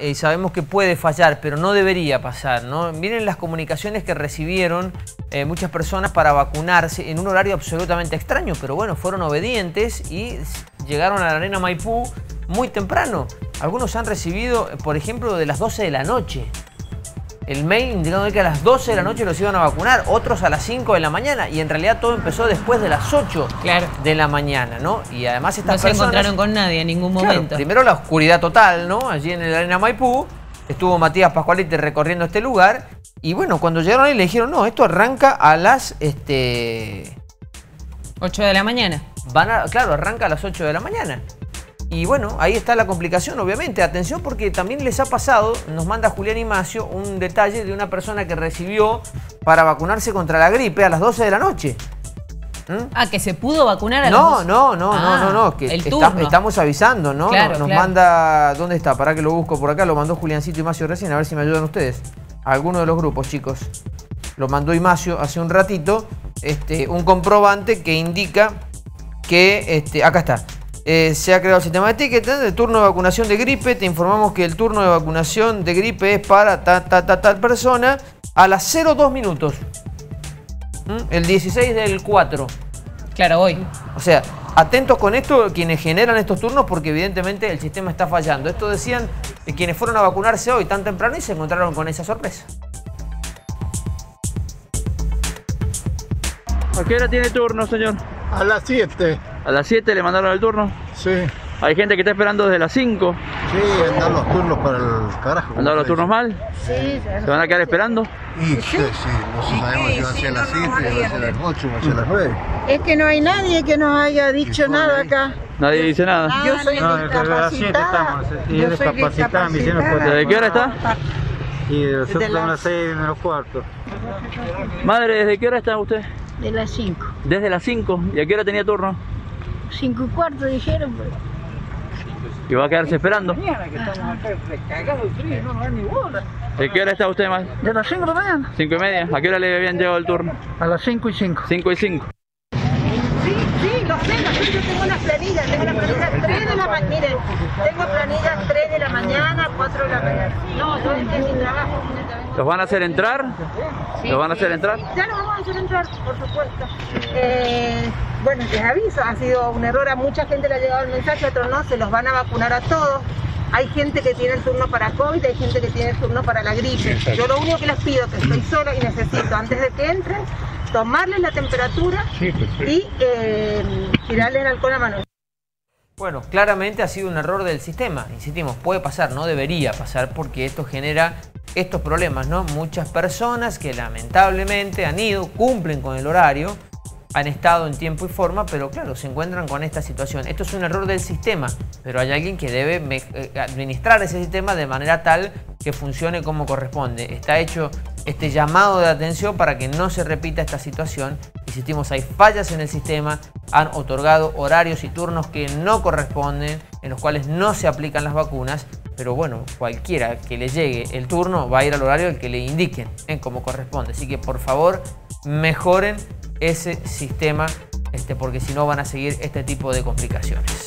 Y sabemos que puede fallar, pero no debería pasar, ¿no? Miren las comunicaciones que recibieron muchas personas para vacunarse en un horario absolutamente extraño, pero bueno, fueron obedientes y llegaron a la Arena Maipú muy temprano. Algunos han recibido, por ejemplo, de las 12 de la noche. El mail indicando que a las 12 de la noche los iban a vacunar, otros a las 5 de la mañana, y en realidad todo empezó después de las 8 de la mañana, ¿no? Y además estas personas... No se encontraron con nadie en ningún momento. Claro, primero la oscuridad total, ¿no? Allí en la Arena Maipú, estuvo Matías Pascualite recorriendo este lugar, y bueno, cuando llegaron ahí le dijeron, no, esto arranca a las... 8 de la mañana. Claro, arranca a las 8 de la mañana. Y bueno, ahí está la complicación, obviamente. Atención, porque también les ha pasado, nos manda Julián Imacio, un detalle de una persona que recibió para vacunarse contra la gripe a las 12 de la noche. ¿Mm? Ah, que se pudo vacunar a las 12. No, que estamos avisando, ¿no? Claro, nos manda, ¿dónde está? Para que lo busco por acá, lo mandó Juliancito Imacio recién, a ver si me ayudan ustedes. A alguno de los grupos, chicos. Lo mandó Imacio hace un ratito, un comprobante que indica que, acá está. Se ha creado el sistema de ticket de turno de vacunación de gripe. Te informamos que el turno de vacunación de gripe es para tal persona a las 02 minutos. El 16 del 4. Claro, hoy. O sea, atentos con esto quienes generan estos turnos, porque evidentemente el sistema está fallando. Esto decían quienes fueron a vacunarse hoy tan temprano y se encontraron con esa sorpresa. ¿A qué hora tiene turno, señor? A las 7. ¿A las 7 le mandaron el turno? Sí. Hay gente que está esperando desde las 5. Sí, andan los turnos para el carajo. ¿Andan los turnos mal? Sí. ¿Se van a quedar esperando? Sí, sí. No sabemos si va a ser las 7, si va a ser las 8, va a ser las 9. Es que no hay nadie que nos haya dicho nada acá. Nadie dice nada. Yo soy discapacitada. Y es discapacitada. ¿Desde qué hora está? Y nosotros estamos a las 6 menos cuarto. Madre, ¿desde qué hora está usted? De las 5. ¿Desde las 5? ¿Y a qué hora tenía turno? 5:15 dijeron, pues. ¿Y va a quedarse esperando? ¿De qué hora está usted más? De las 5 de la mañana. 5 y media. ¿A qué hora le habían llegado el turno? A las 5:05. 5:05. Sí, lo sé, yo tengo unas planillas, tengo planillas 3 de la mañana, 4 de la mañana. No, yo es mi trabajo. ¿Los van a hacer entrar? ¿Los van a hacer entrar? Ya los vamos a hacer entrar, por supuesto. Bueno, les aviso, ha sido un error, a mucha gente le ha llegado el mensaje, a otros no, se los van a vacunar a todos. Hay gente que tiene el turno para COVID, hay gente que tiene el turno para la gripe. Yo lo único que les pido, que estoy sola y necesito, antes de que entren, tomarles la temperatura y tirarle el alcohol a mano. Bueno, claramente ha sido un error del sistema, insistimos, puede pasar, no debería pasar, porque esto genera estos problemas, ¿no? Muchas personas que lamentablemente han ido, cumplen con el horario, han estado en tiempo y forma, pero claro, se encuentran con esta situación. Esto es un error del sistema, pero hay alguien que debe administrar ese sistema de manera tal que funcione como corresponde. Está hecho este llamado de atención para que no se repita esta situación. Insistimos, hay fallas en el sistema, han otorgado horarios y turnos que no corresponden, en los cuales no se aplican las vacunas, pero bueno, cualquiera que le llegue el turno va a ir al horario al que le indiquen, como corresponde. Así que por favor, mejoren ese sistema, porque si no van a seguir este tipo de complicaciones.